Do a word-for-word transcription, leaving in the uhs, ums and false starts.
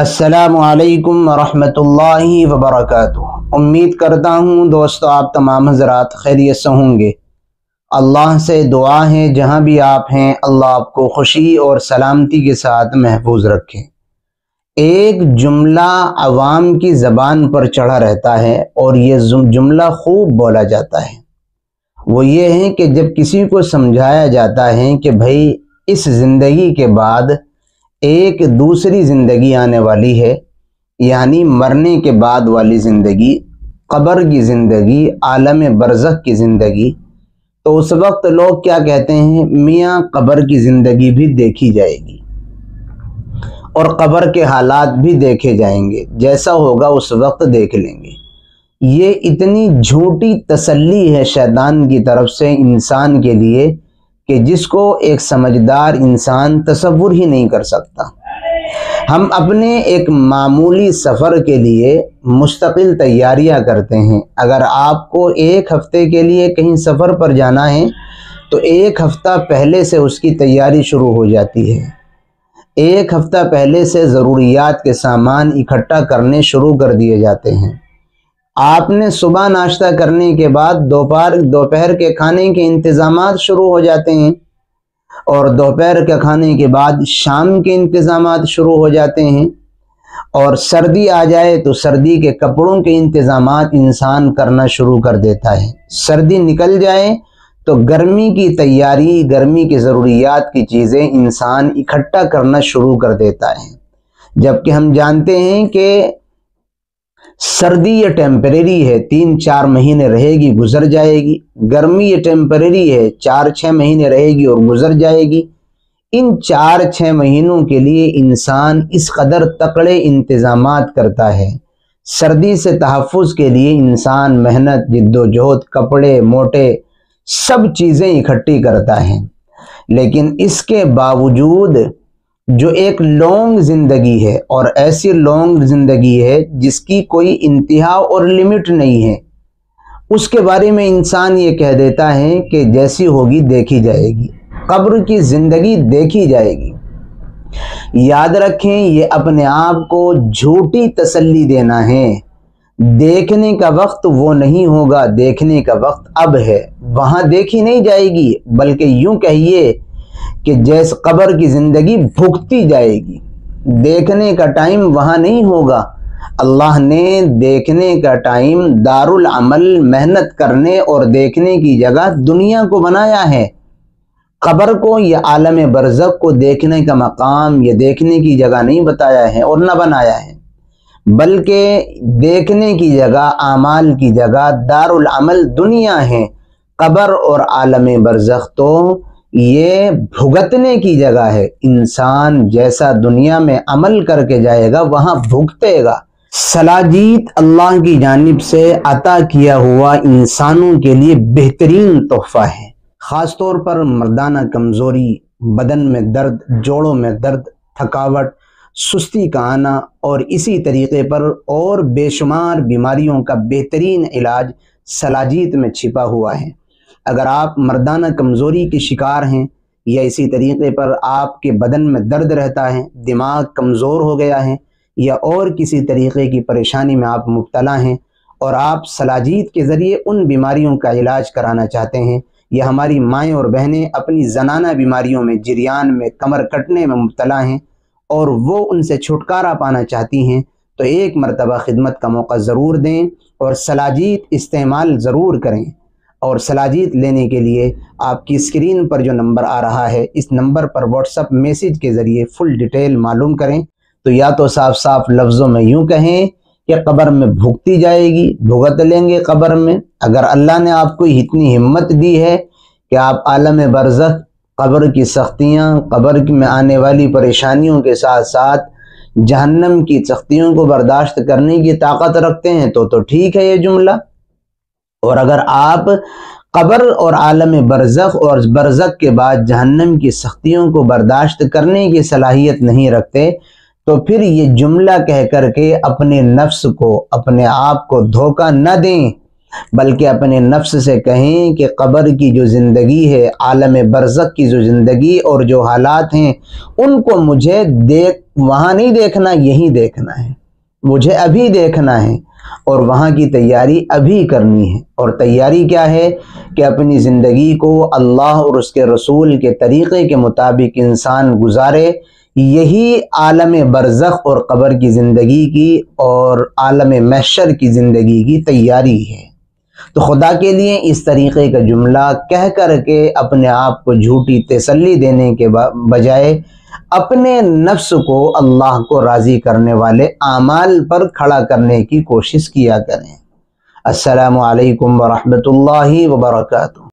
अस्सलामु अलैकुम वरहमतुल्लाहि वबरकातुहू। उम्मीद करता हूँ दोस्तों आप तमाम हज़रात खैरियत से होंगे। अल्लाह से दुआ है जहाँ भी आप हैं अल्लाह आपको खुशी और सलामती के साथ महफूज रखे। एक जुमला आवाम की ज़बान पर चढ़ा रहता है और ये जुमला खूब बोला जाता है, वो ये है कि जब किसी को समझाया जाता है कि भाई इस ज़िंदगी के बाद एक दूसरी ज़िंदगी आने वाली है, यानी मरने के बाद वाली ज़िंदगी, क़बर की ज़िंदगी, आलम बरज़ख की ज़िंदगी, तो उस वक्त लोग क्या कहते हैं, मियाँ क़बर की ज़िंदगी भी देखी जाएगी और क़बर के हालात भी देखे जाएंगे, जैसा होगा उस वक्त देख लेंगे। ये इतनी झूठी तसल्ली है शैतान की तरफ से इंसान के लिए कि जिसको एक समझदार इंसान तसव्वुर ही नहीं कर सकता। हम अपने एक मामूली सफ़र के लिए मुस्तकिल तैयारियां करते हैं। अगर आपको एक हफ़्ते के लिए कहीं सफ़र पर जाना है तो एक हफ़्ता पहले से उसकी तैयारी शुरू हो जाती है, एक हफ़्ता पहले से ज़रूरियात के सामान इकट्ठा करने शुरू कर दिए जाते हैं। आपने सुबह नाश्ता करने के बाद दोपहर दोपहर के खाने के इंतज़ामात शुरू हो जाते हैं और दोपहर के खाने के बाद शाम के इंतज़ामात शुरू हो जाते हैं और सर्दी आ जाए तो सर्दी के कपड़ों के इंतज़ामात इंसान करना शुरू कर देता है। सर्दी निकल जाए तो गर्मी की तैयारी, गर्मी की ज़रूरियात की चीज़ें इंसान इकट्ठा करना शुरू कर देता है, जबकि हम जानते हैं कि सर्दी ये टेम्परेरी है, तीन चार महीने रहेगी गुजर जाएगी। गर्मी ये टेम्परेरी है, चार छः महीने रहेगी और गुजर जाएगी। इन चार छः महीनों के लिए इंसान इस कदर तकड़े इंतज़ामात करता है। सर्दी से तहफ़्फ़ुज़ के लिए इंसान मेहनत, जिद्दोजहद, कपड़े, मोटे सब चीज़ें इकट्ठी करता है। लेकिन इसके बावजूद जो एक लॉन्ग ज़िंदगी है, और ऐसी लॉन्ग ज़िंदगी है जिसकी कोई इंतहा और लिमिट नहीं है, उसके बारे में इंसान ये कह देता है कि जैसी होगी देखी जाएगी, क़ब्र की ज़िंदगी देखी जाएगी। याद रखें, ये अपने आप को झूठी तसल्ली देना है। देखने का वक्त वो नहीं होगा, देखने का वक्त अब है, वहाँ देखी नहीं जाएगी, बल्कि यूँ कहिए कि जैसे क़बर की ज़िंदगी भुगती जाएगी। देखने का टाइम वहाँ नहीं होगा। अल्लाह ने देखने का टाइम दारुल अमल, मेहनत करने और देखने की जगह दुनिया को बनाया है। क़बर को या आलम बरज़ख को देखने का मकाम या देखने की जगह नहीं बताया है और न बनाया है, बल्कि देखने की जगह, आमाल की जगह, दारुल अमल दुनिया है। क़बर और आलम बरज़ख तो ये भुगतने की जगह है। इंसान जैसा दुनिया में अमल करके जाएगा वहाँ भुगतेगा। सलाजीत अल्लाह की जानिब से अता किया हुआ इंसानों के लिए बेहतरीन तोहफ़ा है। ख़ास तौर पर मर्दाना कमज़ोरी, बदन में दर्द, जोड़ों में दर्द, थकावट, सुस्ती का आना और इसी तरीके पर और बेशुमार बीमारियों का बेहतरीन इलाज सलाजीत में छिपा हुआ है। अगर आप मर्दाना कमज़ोरी के शिकार हैं या इसी तरीके पर आपके बदन में दर्द रहता है, दिमाग कमज़ोर हो गया है या और किसी तरीके की परेशानी में आप मुब्तला हैं और आप सलाजीत के ज़रिए उन बीमारियों का इलाज कराना चाहते हैं, या हमारी माएँ और बहनें अपनी जनाना बीमारियों में, जिरयान में, कमर कटने में मुब्तला हैं और वो उनसे छुटकारा पाना चाहती हैं, तो एक मरतबा ख़िदमत का मौका ज़रूर दें और सलाजीत इस्तेमाल ज़रूर करें। और सलाजीत लेने के लिए आपकी स्क्रीन पर जो नंबर आ रहा है, इस नंबर पर व्हाट्सएप मैसेज के ज़रिए फुल डिटेल मालूम करें। तो या तो साफ साफ लफ्ज़ों में यूँ कहें कि क़बर में भुगती जाएगी, भुगत लेंगे क़बर में। अगर अल्लाह ने आपको इतनी हिम्मत दी है कि आप आलम बरज़ख, क़बर की सख्तियाँ, क़बर में आने वाली परेशानियों के साथ साथ जहन्नम की सख्तियों को बर्दाश्त करने की ताकत रखते हैं तो तो ठीक है ये जुमला। और अगर आप क़बर और आलम बरज़ख और बरज़ख के बाद जहन्नम की सख्तियों को बर्दाश्त करने की सलाहियत नहीं रखते तो फिर ये जुमला कह कर के अपने नफ्स को, अपने आप को धोखा न दें। बल्कि अपने नफ्स से कहें कि क़बर की जो ज़िंदगी है, आलम बरज़ख की जो ज़िंदगी और जो हालात हैं, उनको मुझे देख वहाँ नहीं देखना, यहीं देखना है, मुझे अभी देखना है और वहाँ की तैयारी अभी करनी है। और तैयारी क्या है कि अपनी ज़िंदगी को अल्लाह और उसके रसूल के तरीक़े के मुताबिक इंसान गुजारे। यही आलम बरज़ख और क़बर की ज़िंदगी की और आलम महशर की ज़िंदगी की तैयारी है। तो खुदा के लिए इस तरीक़े का जुमला कह कर के अपने आप को झूठी तसल्ली देने के बजाय अपने नफ्स को अल्लाह को राज़ी करने वाले आमाल पर खड़ा करने की कोशिश किया करें। अस्सलामु अलैकुम वरहमतुल्लाहि वबरकातुहू।